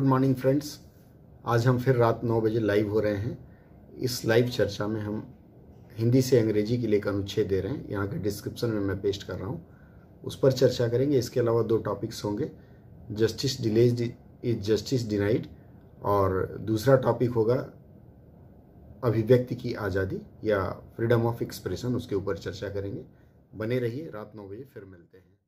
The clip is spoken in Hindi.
गुड मॉर्निंग फ्रेंड्स, आज हम फिर रात 9 बजे लाइव हो रहे हैं। इस लाइव चर्चा में हम हिंदी से अंग्रेजी के लिए अनुच्छेद दे रहे हैं, यहाँ के डिस्क्रिप्शन में मैं पेस्ट कर रहा हूँ, उस पर चर्चा करेंगे। इसके अलावा दो टॉपिक्स होंगे, justice delayed is justice denied और दूसरा टॉपिक होगा अभिव्यक्ति की आज़ादी या फ्रीडम ऑफ एक्सप्रेशन, उसके ऊपर चर्चा करेंगे। बने रहिए, रात 9 बजे फिर मिलते हैं।